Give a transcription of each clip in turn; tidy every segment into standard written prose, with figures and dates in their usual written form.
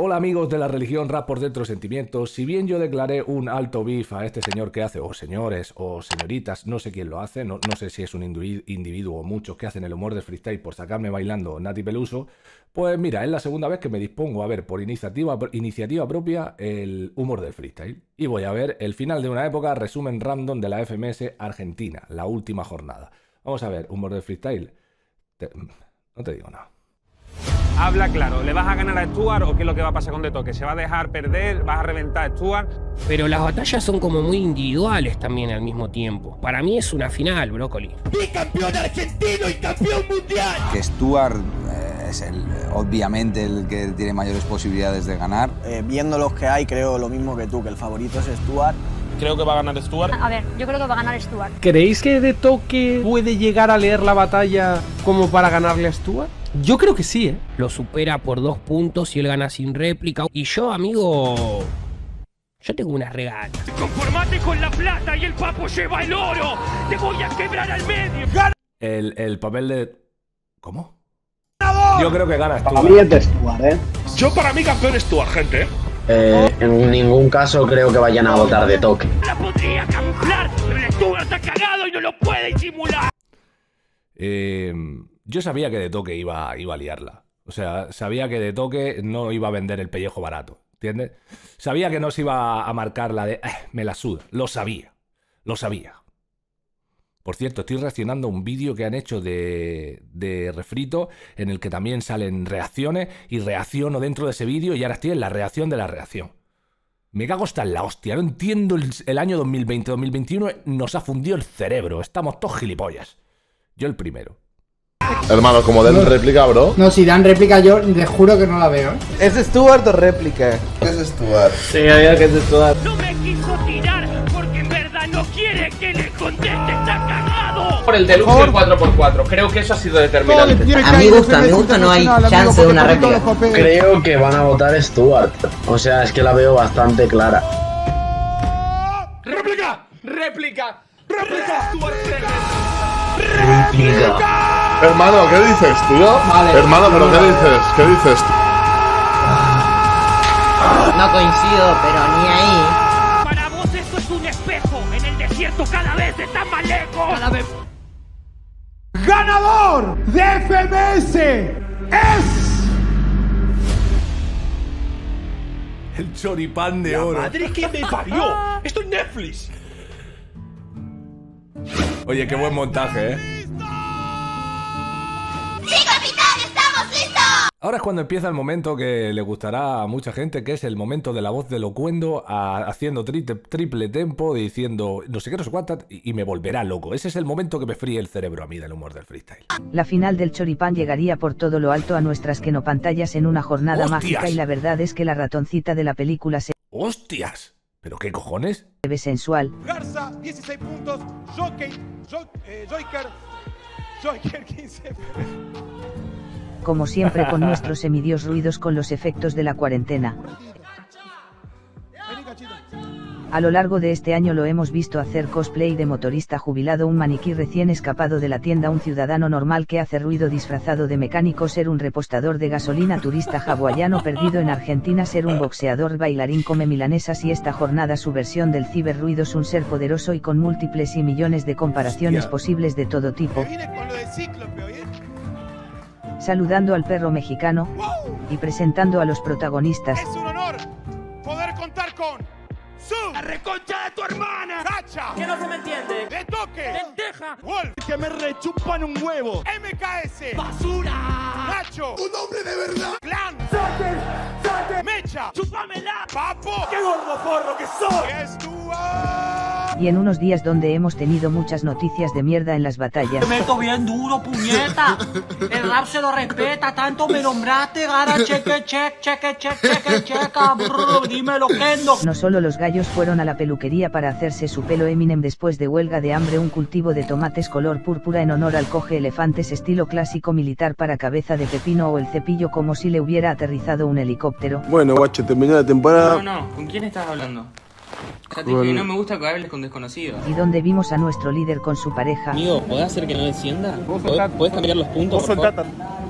Hola amigos de la religión, rap por dentro, sentimientos. Si bien yo declaré un alto beef a este señor que hace, o señores, o señoritas, no sé quién lo hace, no sé si es un individuo o muchos que hacen el humor del freestyle por sacarme bailando Nathy Peluso, pues mira, es la segunda vez que me dispongo a ver por iniciativa propia el humor del freestyle. Y voy a ver el final de una época, resumen random de la FMS Argentina, la última jornada. Vamos a ver, humor del freestyle. No te digo nada. Habla claro, ¿le vas a ganar a Stuart o qué es lo que va a pasar con De Toque? ¿Se va a dejar perder? ¿Vas a reventar a Stuart? Pero las batallas son como muy individuales también al mismo tiempo. Para mí es una final, Brocoli. ¡Bicampeón argentino y campeón mundial! Que Stuart es obviamente el que tiene mayores posibilidades de ganar. Viendo los que hay, creo lo mismo que tú, que el favorito es Stuart. Creo que va a ganar Stuart. A ver, yo creo que va a ganar Stuart. ¿Creéis que De Toque puede llegar a leer la batalla como para ganarle a Stuart? Yo creo que sí, ¿eh? Lo supera por 2 puntos y él gana sin réplica. Y yo, amigo, yo tengo unas regalas. Conformate con la plata y el Papo lleva el oro. Te voy a quebrar al medio. El papel de... ¿Cómo? Yo creo que gana Stuart. Para mí es de Stuart, ¿eh? Yo para mí campeón es Stuart, gente, ¿eh? En ningún caso creo que vayan a votar De Toque. La podría camuflar, pero el Stuart está cagado y no lo puede disimular. Yo sabía que De Toque iba a liarla. O sea, sabía que De Toque no iba a vender el pellejo barato, ¿entiendes? Sabía que no se iba a marcar la de... me la suda. Lo sabía. Por cierto, estoy reaccionando a un vídeo que han hecho de refrito en el que también salen reacciones y reacciono dentro de ese vídeo y ahora estoy en la reacción de la reacción. Me cago hasta en la hostia. No entiendo el año 2020-2021. Nos ha fundido el cerebro. Estamos todos gilipollas. Yo el primero. Hermano, como den réplica, bro. No, si dan réplica yo te juro que no la veo. ¿Es Stuart o réplica? Es Stuart. Sí, había que es Stuart. No me quiso tirar porque en verdad no quiere que le conteste. Está cagado. Por el deluxe del 4x4. Creo que eso ha sido determinante. A mí me gusta, no hay chance de una réplica. Creo que van a votar Stuart. O sea, es que la veo bastante clara. ¡Réplica! ¡Réplica! ¡Réplica! ¡Réplica! ¡Réplica! Hermano, ¿qué dices, tío? Vale, hermano, pero no, ¿qué dices? ¿Qué dices? No coincido, pero ni ahí. Para vos esto es un espejo. En el desierto cada vez está más lejos. Cada vez... ¡Ganador de FMS es... el choripán de oro! ¡La madre que me parió! ¡Esto es Netflix! Oye, qué buen montaje, ¿eh? Ahora es cuando empieza el momento que le gustará a mucha gente, que es el momento de la voz de Loquendo haciendo triple tempo, diciendo no sé qué, no sé cuántas, y me volverá loco. Ese es el momento que me fríe el cerebro a mí del humor del freestyle. La final del choripán llegaría por todo lo alto a nuestras kenopantallas en una jornada ¡hostias! Mágica y la verdad es que la ratoncita de la película se... ¡Hostias! ¿Pero qué cojones? Se ve sensual. Garza, 16 puntos, Joker, 15... Como siempre con nuestros semidios ruidos con los efectos de la cuarentena. A lo largo de este año lo hemos visto hacer cosplay de motorista jubilado, un maniquí recién escapado de la tienda, un ciudadano normal que hace ruido disfrazado de mecánico, ser un repostador de gasolina, turista hawaiano perdido en Argentina, ser un boxeador, bailarín, come milanesas y esta jornada su versión del ciberruidos, un ser poderoso y con múltiples y millones de comparaciones posibles de todo tipo. Saludando al perro mexicano y presentando a los protagonistas. Es un honor poder contar con su la reconcha de tu hermana Racha, que no se me entiende, De Toque, Lenteja, Wolf, que me rechupan un huevo, MKS, basura, Racho, un hombre de verdad, Clan, sate, Mecha, chúpamela, Papo, qué gordo porro que soy, es tu y en unos días donde hemos tenido muchas noticias de mierda en las batallas. Me meto bien duro, puñeta. El rap se lo respeta, tanto me nombraste, gara, checa, brr, dímelo, Loquendo. No solo los gallos fueron a la peluquería para hacerse su pelo Eminem después de huelga de hambre, un cultivo de tomates color púrpura en honor al coge elefantes estilo clásico militar para cabeza de pepino o el cepillo como si le hubiera aterrizado un helicóptero. Bueno, guacho, terminó la temporada. No, ¿con quién estás hablando? O sea, te dije que no me gusta que hables con desconocidos. Y donde vimos a nuestro líder con su pareja. Amigo, ¿podés hacer que no descienda? ¿Podés cambiar los puntos? Vos soltá.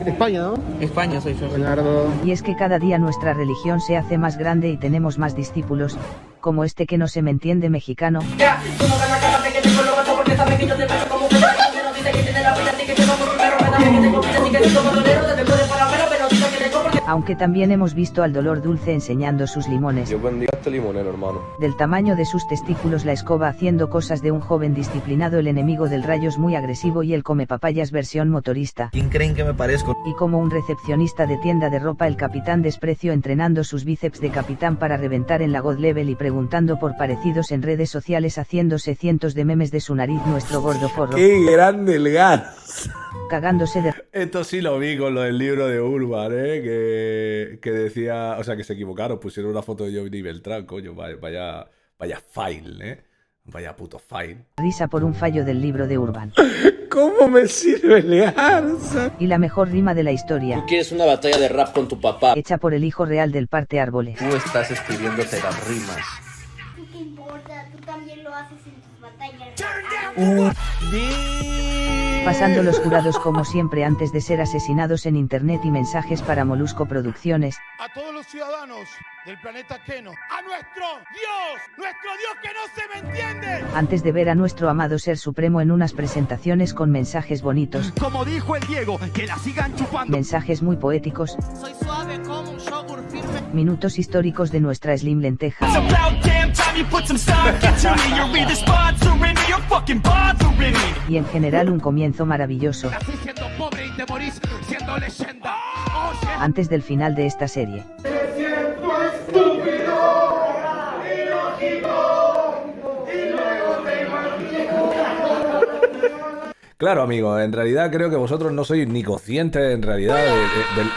España, ¿no? España soy yo. Leonardo. Y es que cada día nuestra religión se hace más grande y tenemos más discípulos, como este que no se me entiende mexicano. Ya, como gana, cállate que te coloco porque sabes que yo te paso como un no dice que tiene la vida, así que te vamos un perro, me da que te confías, así que te como dolero, te puedes parar, pero dice que te compro. Aunque también hemos visto al Dolor Dulce enseñando sus limones. Yo bendiga este limonero, hermano. Del tamaño de sus testículos, la escoba haciendo cosas de un joven disciplinado, el enemigo del Rayos muy agresivo y el come papayas versión motorista. ¿Quién creen que me parezco? Y como un recepcionista de tienda de ropa, el Capitán Desprecio entrenando sus bíceps de capitán para reventar en la God Level y preguntando por parecidos en redes sociales, haciéndose cientos de memes de su nariz, nuestro gordo forro. ¡Qué grande el gas! Cagándose de... Esto sí lo vi con lo del libro de Urban, que decía... O sea, que se equivocaron, pusieron una foto de Johnny Beltrán, coño, vaya file, Vaya puto file. Risa por un fallo del libro de Urban. ¿Cómo me sirve el garza? Y la mejor rima de la historia. ¿Tú quieres una batalla de rap con tu papá? Hecha por el hijo real del parte árbol. Tú estás escribiéndote las rimas. ¿Tú qué importa? Tú también lo haces en tus batallas. Pasando los jurados como siempre antes de ser asesinados en internet y mensajes para Molusco Producciones. A todos los ciudadanos del planeta ajeno, a nuestro Dios que no se me entiende. Antes de ver a nuestro amado ser supremo en unas presentaciones con mensajes bonitos. Como dijo el Diego, que la sigan chupando. Mensajes muy poéticos. Soy suave como un yogur firme. Minutos históricos de nuestra Slim Lenteja. Y en general un comienzo maravilloso. Antes del final de esta serie. Claro, amigo, en realidad creo que vosotros no sois ni conscientes en realidad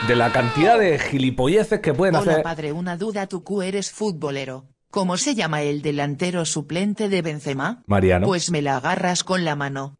de la cantidad de gilipolleces que pueden hacer. Hola, padre, una duda, tú eres futbolero. ¿Cómo se llama el delantero suplente de Benzema? Mariano. Pues me la agarras con la mano.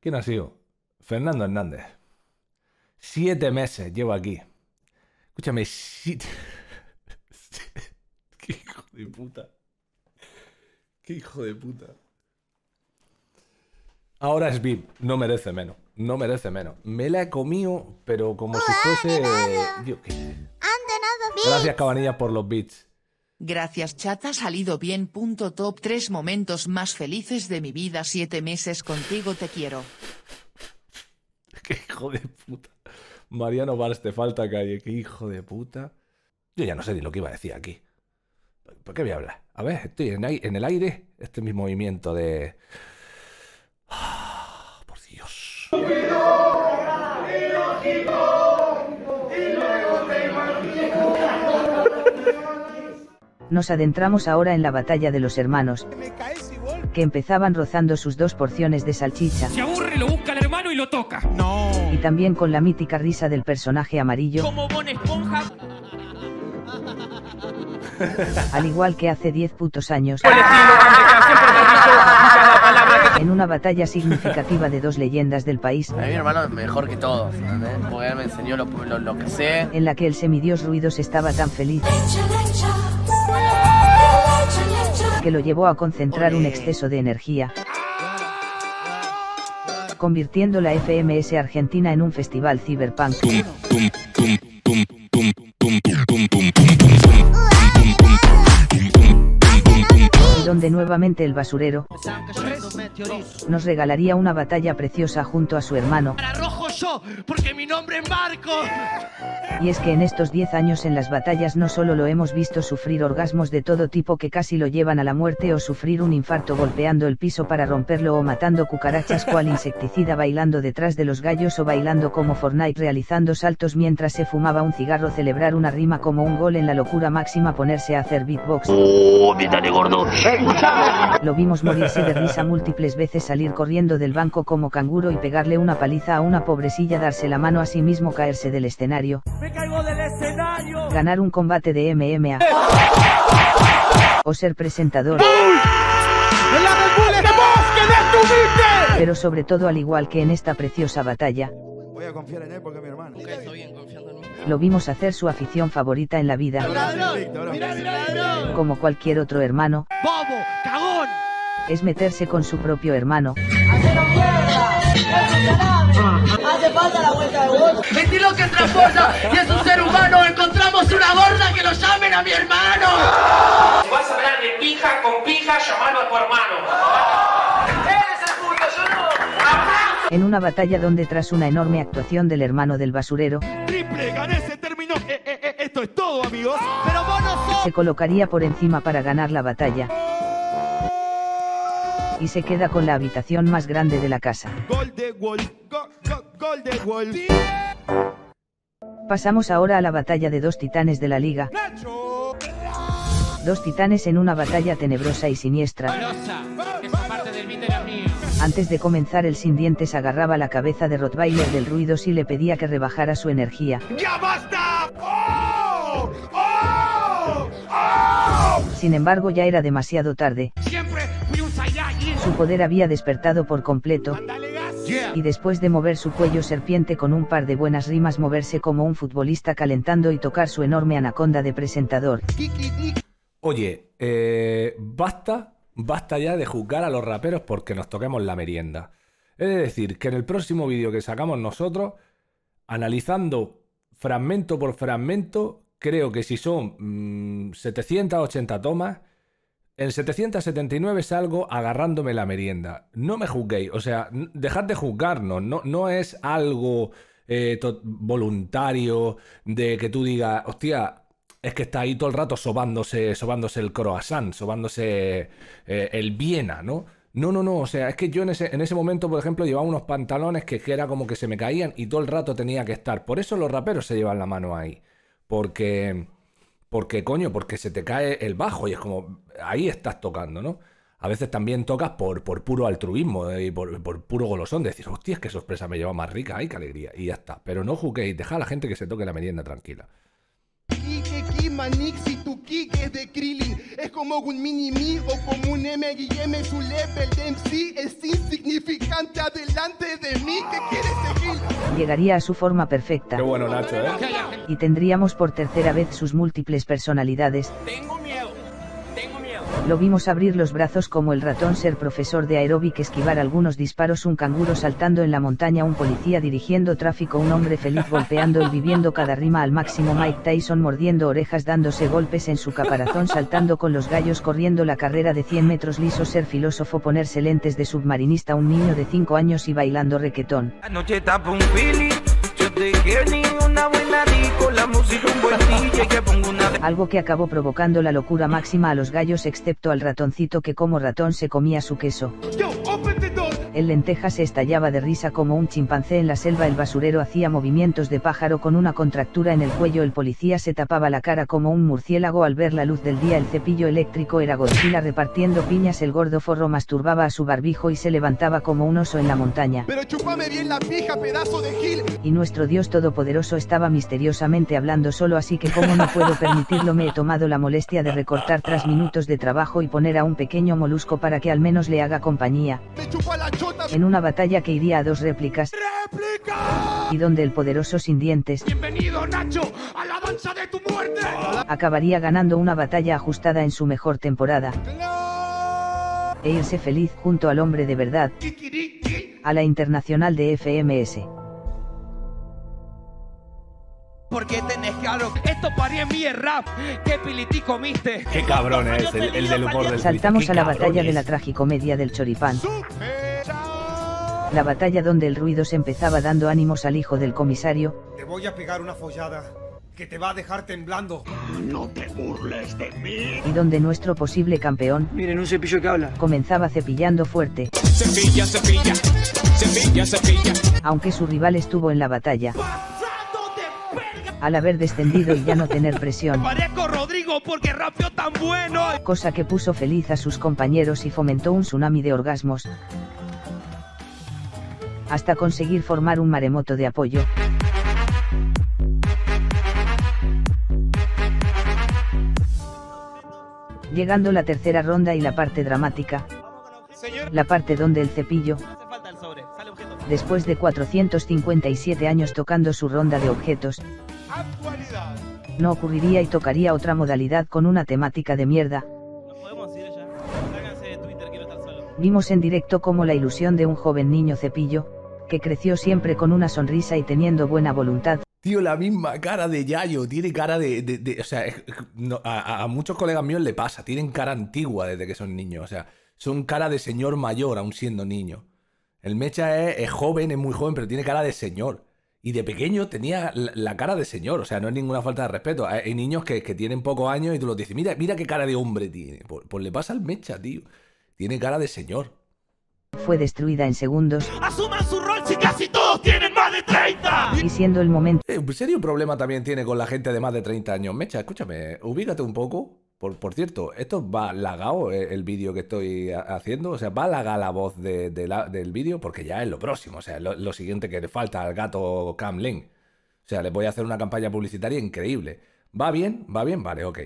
¿Quién ha sido? Fernando Hernández. 7 meses llevo aquí. Escúchame, 7... ¡Qué hijo de puta! ¡Qué hijo de puta! Ahora es VIP. No merece menos. No merece menos. Me la he comido, pero como si fuese... Dios, ¿qué? Gracias, Cabanillas, por los beats. Gracias, chat, ha salido bien. Top 3 momentos más felices de mi vida. 7 meses contigo, te quiero. Qué hijo de puta. Mariano Valls, te falta calle. Qué hijo de puta. Yo ya no sé ni lo que iba a decir aquí. ¿Por qué voy a hablar? A ver, estoy en el aire. Este es mi movimiento de... ¡Ah, por Dios! Nos adentramos ahora en la batalla de los hermanos, que empezaban rozando sus 2 porciones de salchicha. Se aburre, lo busca el hermano y lo toca. No. Y también con la mítica risa del personaje amarillo. Como Bob Esponja. Al igual que hace 10 putos años. En una batalla significativa de 2 leyendas del país. A mi hermano es mejor que todos, ¿no? Porque él me enseñó lo que sé. En la que el semidios Ruidos estaba tan feliz que lo llevó a concentrar un exceso de energía, convirtiendo la FMS Argentina en un festival cyberpunk. Donde nuevamente el basurero nos regalaría una batalla preciosa junto a su hermano. Para rojos Peluso, porque mi nombre es Marco. Y es que en estos 10 años en las batallas no solo lo hemos visto sufrir orgasmos de todo tipo que casi lo llevan a la muerte, o sufrir un infarto golpeando el piso para romperlo, o matando cucarachas cual insecticida bailando detrás de los gallos, o bailando como Fortnite realizando saltos mientras se fumaba un cigarro, celebrar una rima como un gol en la locura máxima, ponerse a hacer beatbox. ¡Oh, dale, gordo! Lo vimos morirse de risa múltiples veces, salir corriendo del banco como canguro y pegarle una paliza a una pobrecilla, darse la mano a sí mismo, caerse del escenario. ¡Me caigo del escenario! Ganar un combate de MMA. O ser presentador. Pero sobre todo, al igual que en esta preciosa batalla, voy a confiar en él porque mi hermano. Okay, estoy bien, confiando en mí. Lo vimos hacer su afición favorita en la vida. Como cualquier otro hermano. ¡Bobo! ¡Cagón! Es meterse con su propio hermano. Hace falta la vuelta de gorda. Vestir lo que transporta y es un ser humano. Encontramos una gorda que lo llamen a mi hermano. Si vas a hablar de pija con pija, llamalo a tu hermano. Eres el puto, yo no. En una batalla donde, tras una enorme actuación del hermano del basurero, triple, gané, se terminó. Esto es todo, amigos. Pero vos no sos... se colocaría por encima para ganar la batalla. Y se queda con la habitación más grande de la casa. Pasamos ahora a la batalla de dos titanes de la liga. Dos titanes en una batalla tenebrosa y siniestra. Antes de comenzar, el sin dientes agarraba la cabeza de Rottweiler del ruido y le pedía que rebajara su energía. ¡Ya basta! ¡Oh! ¡Oh! ¡Oh! Sin embargo, ya era demasiado tarde. Su poder había despertado por completo, y después de mover su cuello serpiente con un par de buenas rimas, moverse como un futbolista calentando y tocar su enorme anaconda de presentador. Oye, basta ya de juzgar a los raperos porque nos toquemos la merienda. Es decir, que en el próximo vídeo que sacamos nosotros, analizando fragmento por fragmento, creo que si son 780 tomas, en 779 salgo agarrándome la merienda. No me juzguéis, o sea, dejad de juzgarnos. No es algo voluntario de que tú digas, hostia, es que está ahí todo el rato sobándose el croissant, sobándose el Viena, ¿no? No, o sea, es que yo en ese momento, por ejemplo, llevaba unos pantalones que era como que se me caían y todo el rato tenía que estar. Por eso los raperos se llevan la mano ahí, porque coño, porque se te cae el bajo y es como, ahí estás tocando, ¿no? A veces también tocas por puro altruismo y por puro golosón, de decir, hostia, es que sorpresa me lleva más rica, ay, qué alegría, y ya está. Pero no juzguéis, dejad a la gente que se toque la merienda tranquila. Manix, si tu kick es de Krillin, es como un mini-mi o como un M&M, su level de MC es insignificante adelante de mí, ¿qué quieres seguir? Llegaría a su forma perfecta. Qué bueno, Nacho, ¿eh? Y tendríamos por tercera vez sus múltiples personalidades. Tengo miedo. Lo vimos abrir los brazos como el ratón, ser profesor de aeróbic, esquivar algunos disparos, un canguro saltando en la montaña, un policía dirigiendo tráfico, un hombre feliz golpeando y viviendo cada rima al máximo, Mike Tyson mordiendo orejas, dándose golpes en su caparazón, saltando con los gallos, corriendo la carrera de 100 metros lisos, ser filósofo, ponerse lentes de submarinista, un niño de 5 años y bailando requetón. Anoche tapo un pili, yo te quiero ni una buena rico, la música un buen DJ, que pongo una... Algo que acabó provocando la locura máxima a los gallos, excepto al ratoncito que como ratón se comía su queso. El lenteja se estallaba de risa como un chimpancé en la selva, el basurero hacía movimientos de pájaro con una contractura en el cuello, el policía se tapaba la cara como un murciélago al ver la luz del día, el cepillo eléctrico era Godzilla repartiendo piñas, el gordo forro masturbaba a su barbijo y se levantaba como un oso en la montaña. Pero chúpame bien la pija, pedazo de gil. Y nuestro Dios todopoderoso estaba misteriosamente hablando solo, así que como no puedo permitirlo, me he tomado la molestia de recortar tras minutos de trabajo y poner a un pequeño molusco para que al menos le haga compañía. En una batalla que iría a 2 réplicas. ¡Réplica! Y donde el poderoso sin dientes, bienvenido Nacho a la danza de tu muerte, acabaría ganando una batalla ajustada en su mejor temporada. ¡No! E irse feliz junto al hombre de verdad a la internacional de FMS. Porque tenés claro, esto paría mi rap, qué pilití comiste. Qué cabrón es el del humor del... Saltamos a la batalla de la tragicomedia del choripán. la batalla donde el ruido se empezaba dando ánimos al hijo del comisario. Te voy a pegar una follada que te va a dejar temblando. No te burles de mí. Y donde nuestro posible campeón, miren un cepillo que habla, comenzaba cepillando fuerte. Cepilla, cepilla, cepilla, cepilla. Aunque su rival estuvo en la batalla. Al haber descendido y ya no tener presión. Parezco Rodrigo porque rapeo tan bueno. Cosa que puso feliz a sus compañeros y fomentó un tsunami de orgasmos. Hasta conseguir formar un maremoto de apoyo. Llegando la tercera ronda y la parte dramática, la parte donde el cepillo, después de 457 años tocando su ronda de objetos, no ocurriría y tocaría otra modalidad con una temática de mierda. Vimos en directo cómo la ilusión de un joven niño cepillo, que creció siempre con una sonrisa y teniendo buena voluntad. Tío, la misma cara de Yayo, tiene cara o sea, no, a muchos colegas míos le pasa, tienen cara antigua desde que son niños, o sea, son cara de señor mayor aún siendo niño. El Mecha es joven, es muy joven, pero tiene cara de señor. Y de pequeño tenía la cara de señor, o sea, no es ninguna falta de respeto. Hay niños que tienen pocos años y tú los dices, mira, mira qué cara de hombre tiene. Pues le pasa al Mecha, tío. Tiene cara de señor. Fue destruida en segundos. ¡Asuman su rol si casi todos tienen! De 30. Y siendo el momento... un serio problema también tiene con la gente de más de 30 años. Mecha, escúchame, ubícate un poco. Por cierto, esto va lagado el vídeo que estoy haciendo. O sea, va lagada la voz del vídeo porque ya es lo próximo. O sea, lo siguiente que le falta al gato Cam Link. O sea, le voy a hacer una campaña publicitaria increíble. ¿Va bien? ¿Va bien? Vale, ok.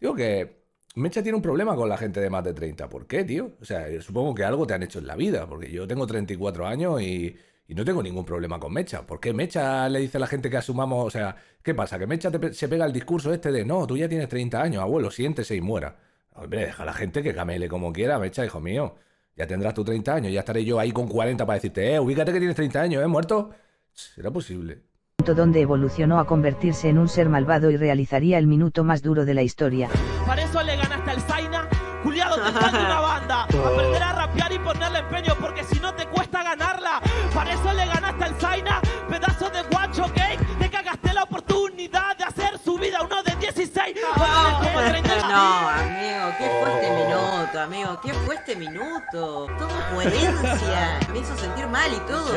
Digo que Mecha tiene un problema con la gente de más de 30. ¿Por qué, tío? O sea, supongo que algo te han hecho en la vida. Porque yo tengo 34 años y no tengo ningún problema con Mecha. ¿Por qué Mecha le dice a la gente que asumamos? O sea, ¿qué pasa? Que Mecha se pega el discurso este de no, tú ya tienes 30 años, abuelo, siéntese y muera. Hombre, deja a la gente que camele como quiera, Mecha, hijo mío. Ya tendrás tú 30 años, ya estaré yo ahí con 40 para decirte, ubícate que tienes 30 años, muerto. ¿Será posible? Donde evolucionó a convertirse en un ser malvado y realizaría el minuto más duro de la historia. Para eso le ganaste al Zaina, Juliado te está en una banda. Aprender a rapear y ponerle empeño porque si no te cuesta ganarla. Para eso le ganaste al Zaina, pedazo de guacho gay. Te cagaste la oportunidad de hacer su vida uno de 16. No, amigo, qué fuerte minuto, amigo, qué fuerte minuto. Todo coherencia, me hizo sentir mal y todo.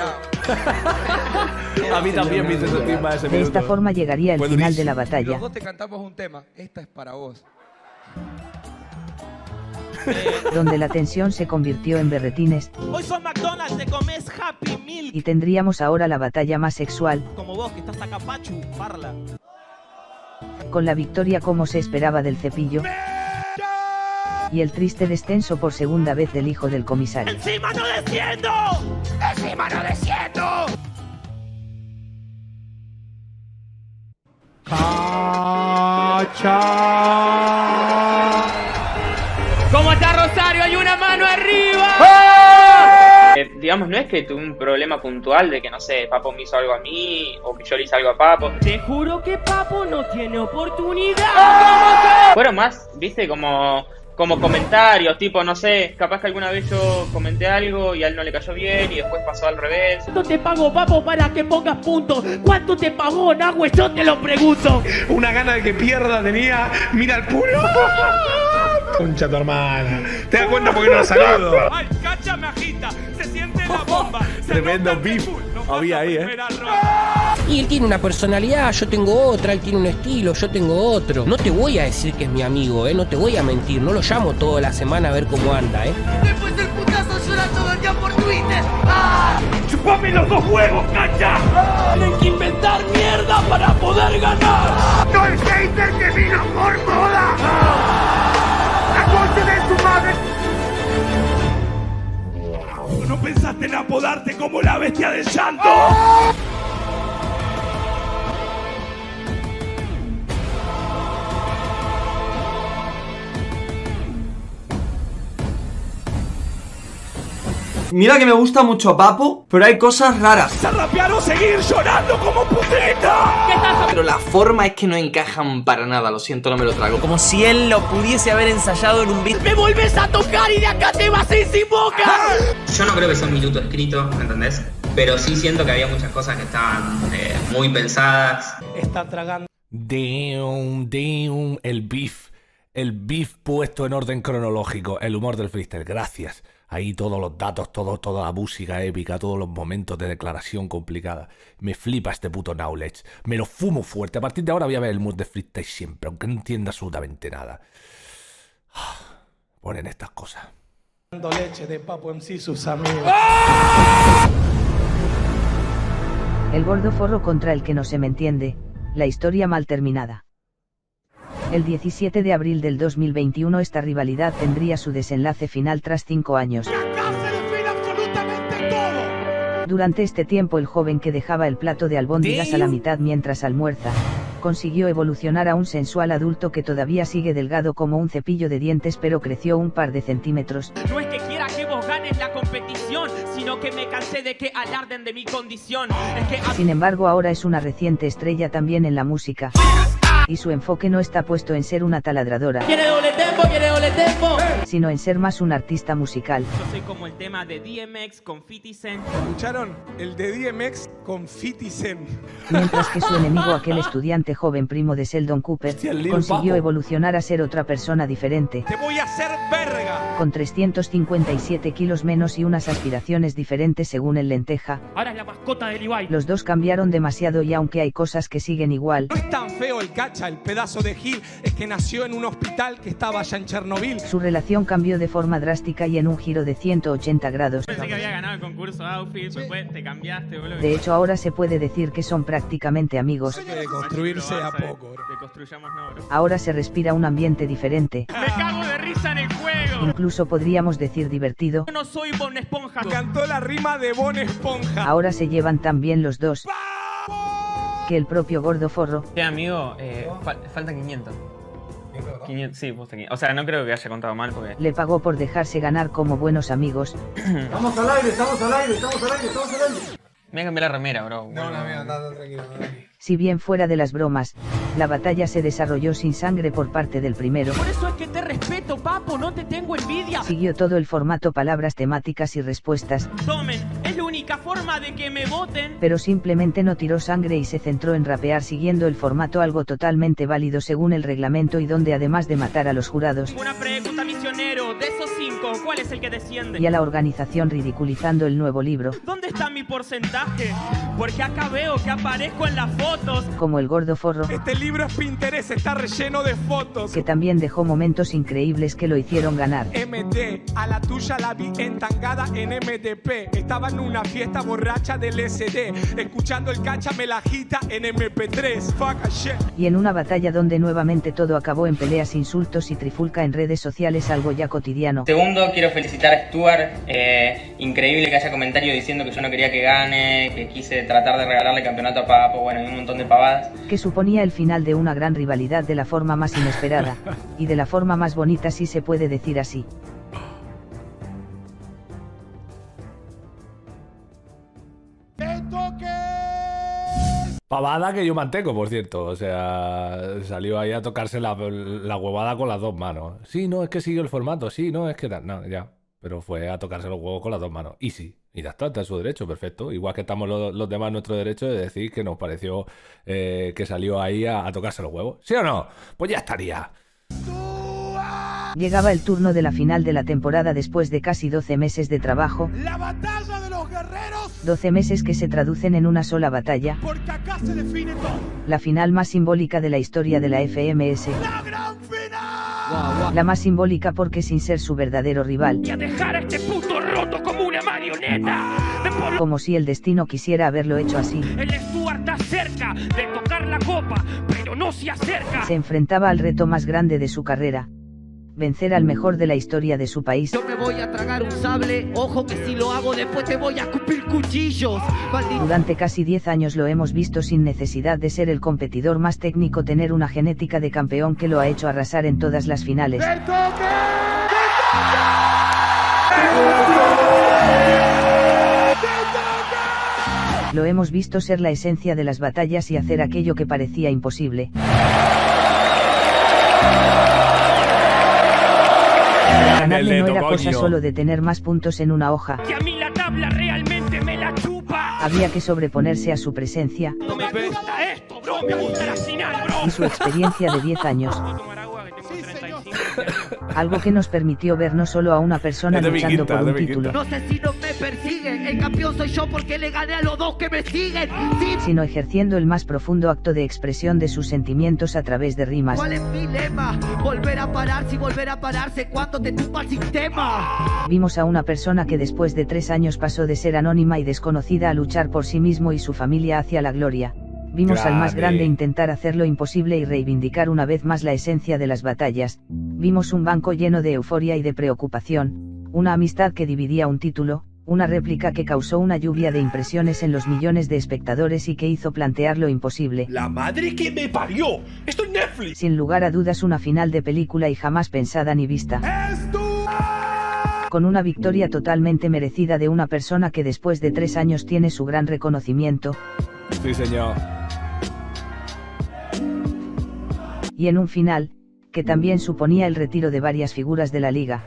A mí también me hizo sentir mal ese minuto. De esta forma llegaría el final de la batalla. Los dos te cantamos un tema, esta es para vos. Donde la tensión se convirtió en berretines. Hoy son McDonald's, te comes Happy Meal. Y tendríamos ahora la batalla más sexual. Como vos que estás acá, Pachu, parla. Con la victoria como se esperaba del cepillo. Y el triste descenso por segunda vez del hijo del comisario. ¡Encima no desciendo! ¡Encima no desciendo! ¡Cacha! ¿Cómo está Rosario? ¡Hay una mano arriba! Digamos, no es que tuve un problema puntual de que, no sé, Papo me hizo algo a mí o que yo le hice algo a Papo. Te juro que Papo no tiene oportunidad. ¡Ah! Fueron más, viste, como comentarios, tipo, no sé, capaz que alguna vez yo comenté algo y a él no le cayó bien y después pasó al revés. ¿Cuánto te pago, Papo, para que pongas puntos? ¿Cuánto te pagó, Nahue? Yo te lo pregunto. Una gana de que pierda tenía. Mira el culo. Concha tu hermana. ¿Te das cuenta porque no saludo? Ay, Cacha me agita. Se siente la bomba. Tremendo beef. Había ahí, Y él tiene una personalidad, yo tengo otra. Él tiene un estilo, yo tengo otro. No te voy a decir que es mi amigo, no te voy a mentir. No lo llamo toda la semana a ver cómo anda, Después del putazo llora todo el día por Twitter. ¡Ah! ¡Chupame los dos huevos, Cacha! Tienen que inventar mierda para poder ganar. ¡No el hater que vino por moda! ¿No pensaste en apodarte como la bestia del llanto? ¡Oh! Mira que me gusta mucho Papo, pero hay cosas raras. Rapearos, seguir llorando como putita. Pero la forma es que no encajan para nada, lo siento, no me lo trago. Como si él lo pudiese haber ensayado en un beat. Me vuelves a tocar y de acá te vas a ir sin boca. Yo no creo que sea un minuto escrito, ¿entendés? Pero sí siento que había muchas cosas que estaban muy pensadas. Está tragando. Damn, el beef puesto en orden cronológico. El humor del freestyle, gracias. Ahí todos los datos, toda la música épica, todos los momentos de declaración complicada. Me flipa este puto knowledge. Me lo fumo fuerte. A partir de ahora voy a ver el humor del freestyle siempre, aunque no entienda absolutamente nada. Ponen estas cosas. Dando leche de Papo MC sus amigos. ¡Ah! El gordo forro contra el que no se me entiende. La historia mal terminada. El 17 de abril del 2021 esta rivalidad tendría su desenlace final tras 5 años. Acá se define absolutamente todo. Durante este tiempo el joven que dejaba el plato de albóndigas a la mitad mientras almuerza, consiguió evolucionar a un sensual adulto que todavía sigue delgado como un cepillo de dientes pero creció un par de centímetros. No es que quiera que vos ganes la competición, sino que me cansé de que alarden de mi condición. Es que... Sin embargo, ahora es una reciente estrella también en la música. Y su enfoque no está puesto en ser una taladradora. ¿Quiere doble tempo? Sino en ser más un artista musical. Yo soy como el tema de DMX con Fifty Cent. ¿Escucharon? El de DMX con Fifty Cent. Mientras que su enemigo, aquel estudiante joven primo de Sheldon Cooper, consiguió evolucionar a ser otra persona diferente. ¡Te voy a hacer verga! Con 357 kilos menos y unas aspiraciones diferentes según el Lenteja. Ahora es la mascota del Ibai. Los dos cambiaron demasiado y aunque hay cosas que siguen igual. No es tan feo el Cacha, el pedazo de Gil, es que nació en un hospital que estaba allá en Chernobyl. Su relación cambió de forma drástica y en un giro de 180 grados. Pensé que había ganado el concurso outfit, pues te cambiaste, boludo. De hecho, ahora se puede decir que son prácticamente amigos. De construirse a poco. Ahora se respira un ambiente diferente. Me cago de risa en el juego. Incluso podríamos decir divertido. Yo no soy Bob Esponja. Cantó la rima de Bob Esponja. Ahora se llevan tan bien los dos que el propio gordo forro. Sí, amigo, faltan 500. 500, sí, pues aquí. O sea, no creo que haya contado mal porque... Le pagó por dejarse ganar como buenos amigos. Estamos al aire. Me voy a cambiar la remera, bro. No, bueno, amigo, no, tranquilo. Si bien fuera de las bromas, la batalla se desarrolló sin sangre por parte del primero. Por eso es que te respeto, Papo, no te tengo envidia. Siguió todo el formato palabras temáticas y respuestas. Tomen, es la única forma de que me voten. Pero simplemente no tiró sangre y se centró en rapear siguiendo el formato, algo totalmente válido según el reglamento y donde además de matar a los jurados. Una pregunta, misionero, de esos 5, ¿cuál es el que desciende? Y a la organización ridiculizando el nuevo libro. ¿Dónde está mi porcentaje? Porque acá veo que aparezco en las fotos. Como el gordo forro. Este libro es Pinterest, está relleno de fotos. Que también dejó momentos increíbles que lo hicieron ganar. MT, a la tuya la vi entangada en MTP. Estaba en una fiesta borracha del SD, escuchando el Cacha me la agita en MP3. Fuck shit. Y en una batalla donde nuevamente todo acabó en peleas, insultos y trifulca en redes sociales, algo ya cotidiano. Segundo, quiero felicitar a Stuart. Increíble que haya comentarios diciendo que yo no quería que gane, que quise tratar de regalarle campeonato a Papo, bueno, y un montón de pavadas. Que suponía el final de una gran rivalidad de la forma más inesperada y de la forma más bonita, si se puede decir así. ¡De Toque! Pavada que yo mantengo, por cierto. O sea, salió ahí a tocarse la huevada con las dos manos. Sí, no, es que siguió el formato. Sí, no, es que tal. No, ya. Pero fue a tocarse los huevos con las dos manos. Easy. Y ya está, está en su derecho, perfecto. Igual que estamos los demás en nuestro derecho de decir que nos pareció que salió ahí a tocarse los huevos. ¿Sí o no? Pues ya estaría. Llegaba el turno de la final de la temporada después de casi 12 meses de trabajo. ¡La batalla de los guerreros! 12 meses que se traducen en una sola batalla. Porque acá se define todo. La final más simbólica de la historia de la FMS. ¡La gran final! La más simbólica porque sin ser su verdadero rival. ¡Y a dejar a este puto roto como una marioneta! Como si el destino quisiera haberlo hecho así. El Stuart está cerca de tocar la copa, pero no se acerca. Se enfrentaba al reto más grande de su carrera. Vencer al mejor de la historia de su país. Yo me voy a tragar un sable, ojo que si lo hago después te voy a escupir cuchillos. Durante casi 10 años lo hemos visto sin necesidad de ser el competidor más técnico, tener una genética de campeón que lo ha hecho arrasar en todas las finales. ¡De Toque! ¡De Toque! Lo hemos visto ser la esencia de las batallas y hacer aquello que parecía imposible. Ganarle no era cosa solo de tener más puntos en una hoja. Que a mí la tabla realmente me la chupa. Había que sobreponerse a su presencia. No me gusta esto, bro, me gusta la final, bro. Y su experiencia de 10 años. Algo que nos permitió ver no solo a una persona luchando por un título. No sé si no me persiguen, el campeón soy yo porque le gané a los dos que me siguen. Sino ejerciendo el más profundo acto de expresión de sus sentimientos a través de rimas. ¿Cuál es mi lema? Volver a parar, si volver a pararse, ¿cuánto te tumba el sistema? Vimos a una persona que después de 3 años pasó de ser anónima y desconocida a luchar por sí mismo y su familia hacia la gloria. Vimos al más grande intentar hacer lo imposible y reivindicar una vez más la esencia de las batallas. Vimos un banco lleno de euforia y de preocupación, una amistad que dividía un título, una réplica que causó una lluvia de impresiones en los millones de espectadores y que hizo plantear lo imposible. ¡La madre que me parió! ¡Esto es Netflix! Sin lugar a dudas una final de película y jamás pensada ni vista. Con una victoria totalmente merecida de una persona que después de 3 años tiene su gran reconocimiento. Sí, señor. Y en un final, que también suponía el retiro de varias figuras de la liga.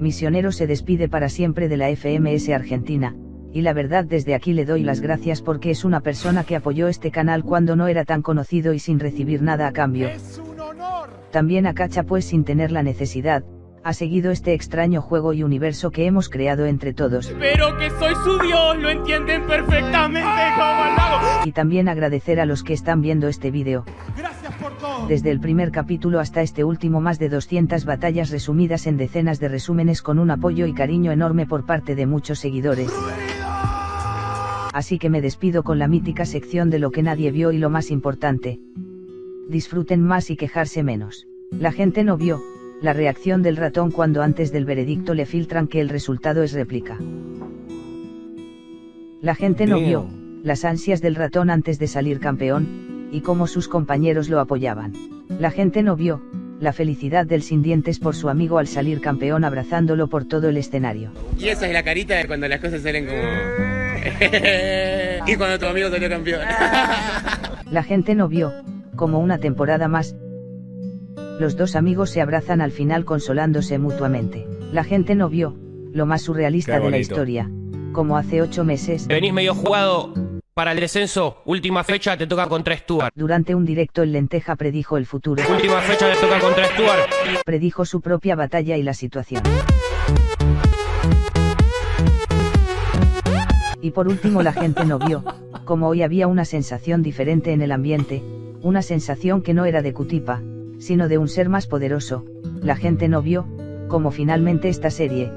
Misionero se despide para siempre de la FMS Argentina, y la verdad desde aquí le doy las gracias porque es una persona que apoyó este canal cuando no era tan conocido y sin recibir nada a cambio. Es un honor. También a Cacha, pues sin tener la necesidad, ha seguido este extraño juego y universo que hemos creado entre todos. Pero que soy su Dios, lo entienden perfectamente como el mago. Y también agradecer a los que están viendo este vídeo. Gracias por todo. Desde el primer capítulo hasta este último, más de 200 batallas resumidas en decenas de resúmenes con un apoyo y cariño enorme por parte de muchos seguidores. Así que me despido con la mítica sección de lo que nadie vio y lo más importante. Disfruten más y quejarse menos. La gente no vio la reacción del ratón cuando antes del veredicto le filtran que el resultado es réplica. La gente no vio las ansias del ratón antes de salir campeón, y cómo sus compañeros lo apoyaban. La gente no vio la felicidad del sin dientes por su amigo al salir campeón abrazándolo por todo el escenario. Y esa es la carita de cuando las cosas salen como... y cuando tu amigo salió campeón. La gente no vio como una temporada más los dos amigos se abrazan al final consolándose mutuamente. La gente no vio lo más surrealista de la historia. Como hace 8 meses... Venís medio jugado para el descenso. Última fecha te toca contra Stuart. Durante un directo el Lenteja predijo el futuro. Última fecha te toca contra Stuart. Predijo su propia batalla y la situación. Y por último la gente no vio como hoy había una sensación diferente en el ambiente. Una sensación que no era de Cutipa, sino de un ser más poderoso. La gente no vio cómo finalmente esta serie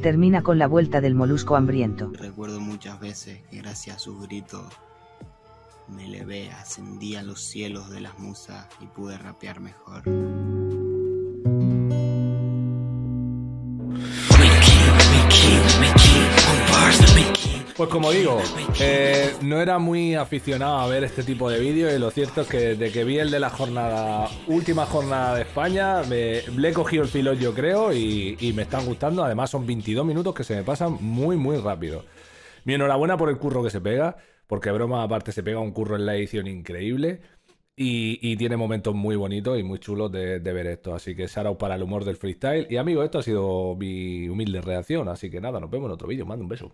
termina con la vuelta del molusco hambriento. Recuerdo muchas veces que gracias a sus gritos me elevé, ascendí a los cielos de las musas y pude rapear mejor. Pues como digo, no era muy aficionado a ver este tipo de vídeos y lo cierto es que desde que vi el de la última jornada de España le he cogido el pilón, yo creo, y me están gustando. Además son 22 minutos que se me pasan muy rápido. Mi enhorabuena por el curro que se pega, porque broma aparte se pega un curro en la edición increíble y tiene momentos muy bonitos y muy chulos de ver esto. Así que shout out para el humor del freestyle. Y amigos, esto ha sido mi humilde reacción, así que nada, nos vemos en otro vídeo. Mando un beso.